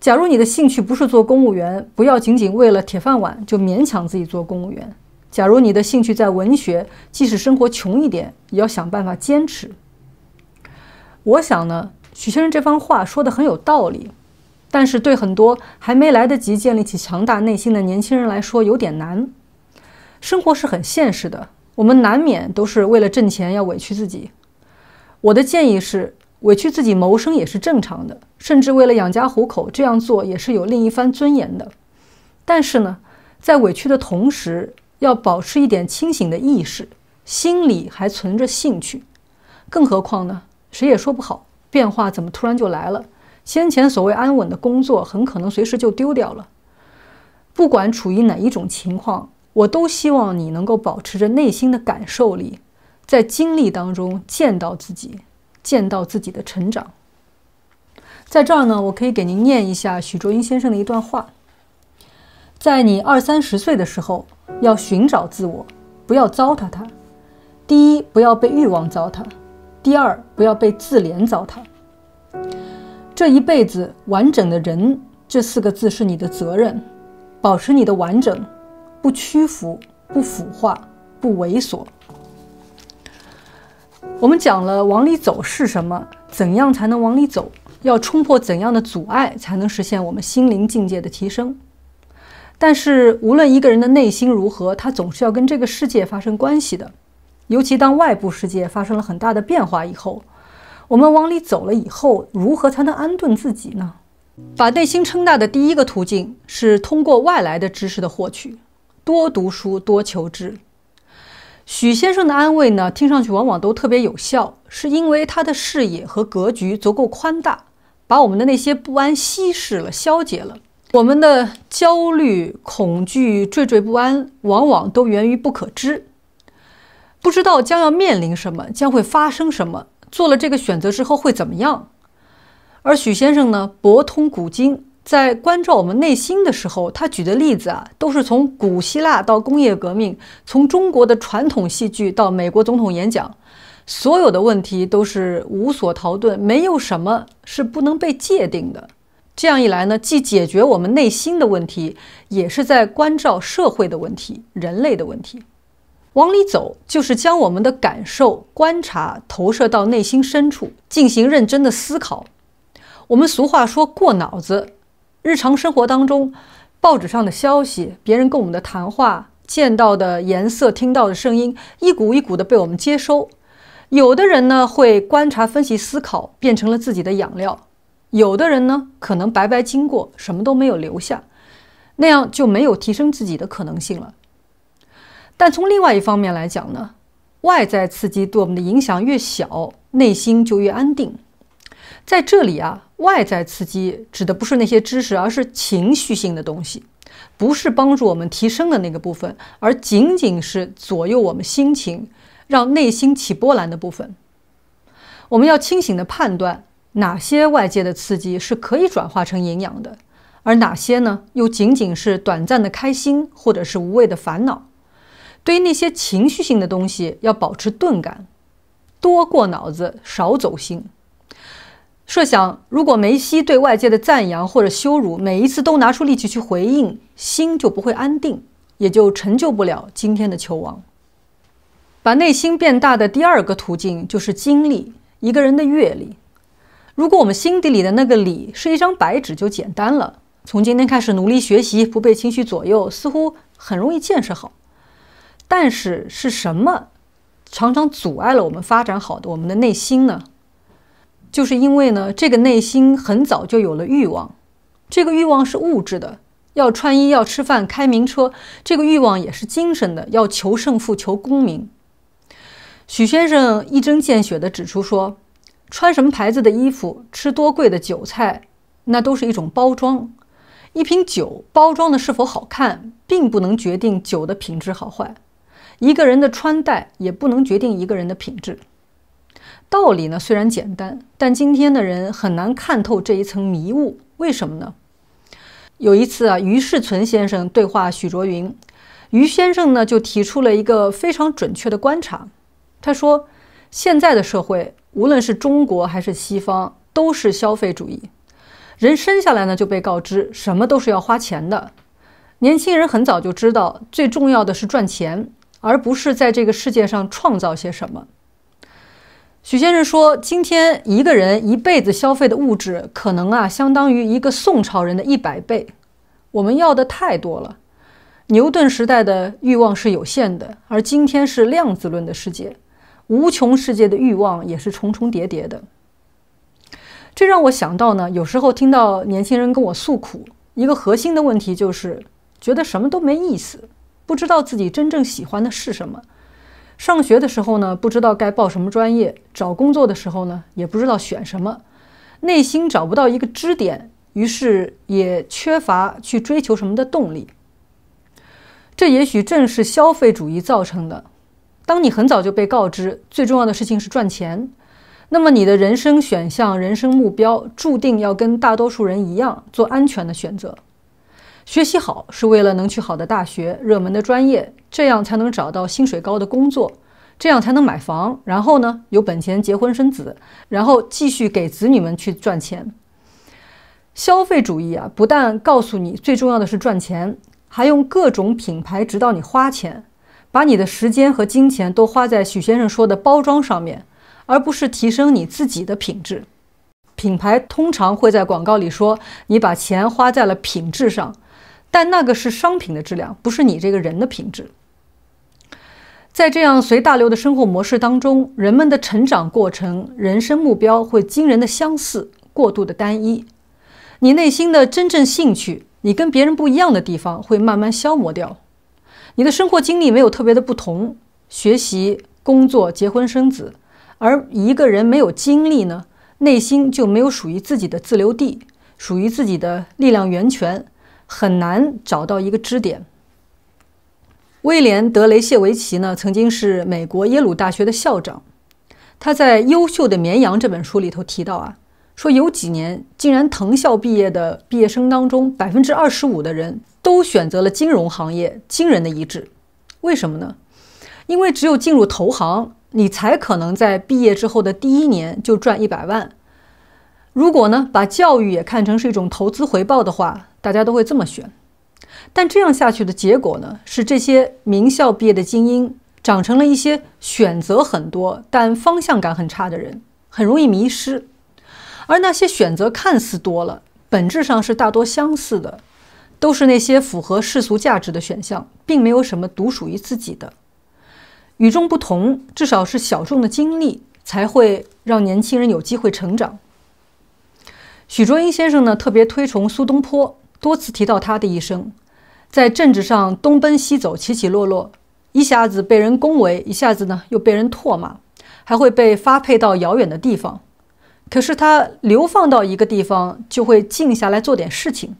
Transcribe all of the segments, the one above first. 假如你的兴趣不是做公务员，不要仅仅为了铁饭碗就勉强自己做公务员。假如你的兴趣在文学，即使生活穷一点，也要想办法坚持。我想呢，许先生这番话说的很有道理，但是对很多还没来得及建立起强大内心的年轻人来说有点难。生活是很现实的，我们难免都是为了挣钱要委屈自己。我的建议是，委屈自己谋生也是正常的，甚至为了养家糊口这样做也是有另一番尊严的。但是呢，在委屈的同时，要保持一点清醒的意识，心里还存着兴趣。更何况呢，谁也说不好变化怎么突然就来了，先前所谓安稳的工作很可能随时就丢掉了。不管处于哪一种情况，我都希望你能够保持着内心的感受力，在经历当中见到自己，见到自己的成长。在这儿呢，我可以给您念一下许倬云先生的一段话：在你20、30岁的时候，要寻找自我，不要糟蹋它。第一，不要被欲望糟蹋；第二，不要被自怜糟蹋。这一辈子完整的人，这4个字是你的责任。保持你的完整，不屈服，不腐化，不猥琐。我们讲了往里走是什么，怎样才能往里走，要冲破怎样的阻碍才能实现我们心灵境界的提升。但是无论一个人的内心如何，他总是要跟这个世界发生关系的。尤其当外部世界发生了很大的变化以后，我们往里走了以后，如何才能安顿自己呢？把内心撑大的第一个途径是通过外来的知识的获取，多读书，多求知。许先生的安慰呢，听上去往往都特别有效，是因为他的视野和格局足够宽大，把我们的那些不安稀释了，消解了。我们的焦虑、恐惧、惴惴不安，往往都源于不可知，不知道将要面临什么，将会发生什么，做了这个选择之后会怎么样。而许先生呢，博通古今，在关照我们内心的时候，他举的例子啊，都是从古希腊到工业革命，从中国的传统戏剧到美国总统演讲，所有的问题都是无所逃遁，没有什么是不能被界定的。这样一来呢，既解决我们内心的问题，也是在关照社会的问题，人类的问题。往里走，就是将我们的感受、观察投射到内心深处，进行认真的思考。我们俗话说过脑子，日常生活当中，报纸上的消息，别人跟我们的谈话，见到的颜色，听到的声音，一股一股的被我们接收。有的人呢，会观察、分析、思考，变成了自己的养料；有的人呢，可能白白经过，什么都没有留下，那样就没有提升自己的可能性了。但从另外一方面来讲呢，外在刺激对我们的影响越小，内心就越安定。在这里啊，外在刺激指的不是那些知识，而是情绪性的东西，不是帮助我们提升的那个部分，而仅仅是左右我们心情，让内心起波澜的部分。我们要清醒地判断哪些外界的刺激是可以转化成营养的，而哪些呢，又仅仅是短暂的开心或者是无谓的烦恼。对于那些情绪性的东西，要保持钝感，多过脑子，少走心。设想，如果梅西对外界的赞扬或者羞辱，每一次都拿出力气去回应，心就不会安定，也就成就不了今天的球王。把内心变大的第2个途径就是经历，一个人的阅历。如果我们心底里的那个理是一张白纸，就简单了。从今天开始努力学习，不被情绪左右，似乎很容易建设好。但是是什么常常阻碍了我们发展好的我们的内心呢？就是因为呢，这个内心很早就有了欲望，这个欲望是物质的，要穿衣，要吃饭，开名车；这个欲望也是精神的，要求胜负，求功名。许先生一针见血地指出说，穿什么牌子的衣服，吃多贵的酒菜，那都是一种包装。一瓶酒包装的是否好看，并不能决定酒的品质好坏；一个人的穿戴也不能决定一个人的品质。道理呢，虽然简单，但今天的人很难看透这一层迷雾。为什么呢？有一次啊，于世存先生对话许倬云，于先生呢就提出了一个非常准确的观察。他说，现在的社会，无论是中国还是西方，都是消费主义。人生下来呢就被告知什么都是要花钱的。年轻人很早就知道，最重要的是赚钱，而不是在这个世界上创造些什么。许先生说，今天一个人一辈子消费的物质，可能相当于一个宋朝人的100倍。我们要的太多了。牛顿时代的欲望是有限的，而今天是量子论的世界，无穷世界的欲望也是重重叠叠的。这让我想到呢，有时候听到年轻人跟我诉苦，一个核心的问题就是觉得什么都没意思，不知道自己真正喜欢的是什么。上学的时候呢，不知道该报什么专业；找工作的时候呢，也不知道选什么，内心找不到一个支点，于是也缺乏去追求什么的动力。这也许正是消费主义造成的。当你很早就被告知最重要的事情是赚钱，那么你的人生选项、人生目标注定要跟大多数人一样做安全的选择。学习好是为了能去好的大学、热门的专业，这样才能找到薪水高的工作，这样才能买房，然后呢有本钱结婚生子，然后继续给子女们去赚钱。消费主义不但告诉你最重要的是赚钱，还用各种品牌指导你花钱，把你的时间和金钱都花在许先生说的包装上面，而不是提升你自己的品质。品牌通常会在广告里说你把钱花在了品质上，但那个是商品的质量，不是你这个人的品质。在这样随大流的生活模式当中，人们的成长过程、人生目标会惊人的相似，过度的单一。你内心的真正兴趣，你跟别人不一样的地方会慢慢消磨掉。你的生活经历没有特别的不同，学习、工作、结婚、生子。而一个人没有经历呢，内心就没有属于自己的自留地，属于自己的力量源泉，很难找到一个支点。威廉·德雷谢维奇呢，曾经是美国耶鲁大学的校长。他在《优秀的绵羊》这本书里头提到说有几年竟然藤校毕业的毕业生当中，25%的人都选择了金融行业，惊人的一致。为什么呢？因为只有进入投行，你才可能在毕业之后的第一年就赚100万。如果呢把教育也看成是一种投资回报的话，大家都会这么选。但这样下去的结果呢，是这些名校毕业的精英长成了一些选择很多但方向感很差的人，很容易迷失。而那些选择看似多了，本质上是大多相似的，都是那些符合世俗价值的选项，并没有什么独属于自己的。与众不同，至少是小众的经历，才会让年轻人有机会成长。许卓英先生呢，特别推崇苏东坡，多次提到他的一生，在政治上东奔西走，起起落落，一下子被人恭维，一下子呢又被人唾骂，还会被发配到遥远的地方。可是他流放到一个地方，就会静下来做点事情。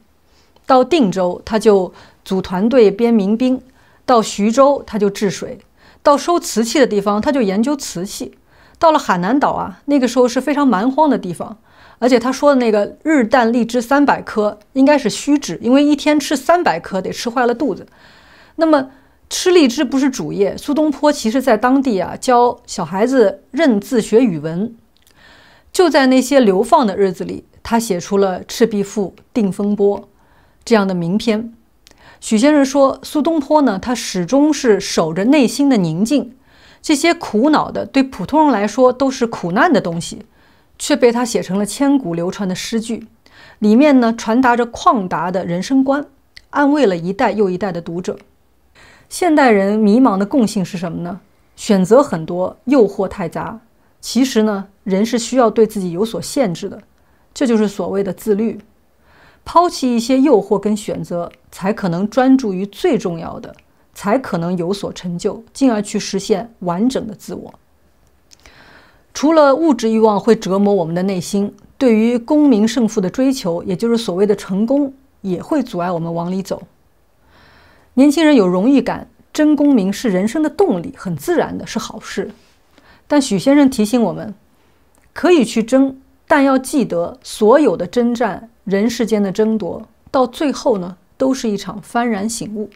到定州，他就组团队编民兵；到徐州，他就治水。到收瓷器的地方，他就研究瓷器。到了海南岛那个时候是非常蛮荒的地方，而且他说的那个日啖荔枝300颗应该是虚指，因为一天吃300颗得吃坏了肚子。那么吃荔枝不是主业，苏东坡其实在当地教小孩子认字学语文。就在那些流放的日子里，他写出了《赤壁赋》《定风波》这样的名篇。许先生说，苏东坡呢，他始终是守着内心的宁静，这些苦恼的对普通人来说都是苦难的东西，却被他写成了千古流传的诗句，里面呢传达着旷达的人生观，安慰了一代又一代的读者。现代人迷茫的共性是什么呢？选择很多，诱惑太杂。其实呢，人是需要对自己有所限制的，这就是所谓的自律。抛弃一些诱惑跟选择，才可能专注于最重要的，才可能有所成就，进而去实现完整的自我。除了物质欲望会折磨我们的内心，对于功名胜负的追求，也就是所谓的成功，也会阻碍我们往里走。年轻人有荣誉感，争功名是人生的动力，很自然的，是好事。但许先生提醒我们，可以去争，但要记得，所有的征战，人世间的争夺，到最后呢，都是一场幡然醒悟。